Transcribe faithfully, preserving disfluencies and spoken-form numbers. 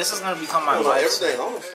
this is gonna become my life.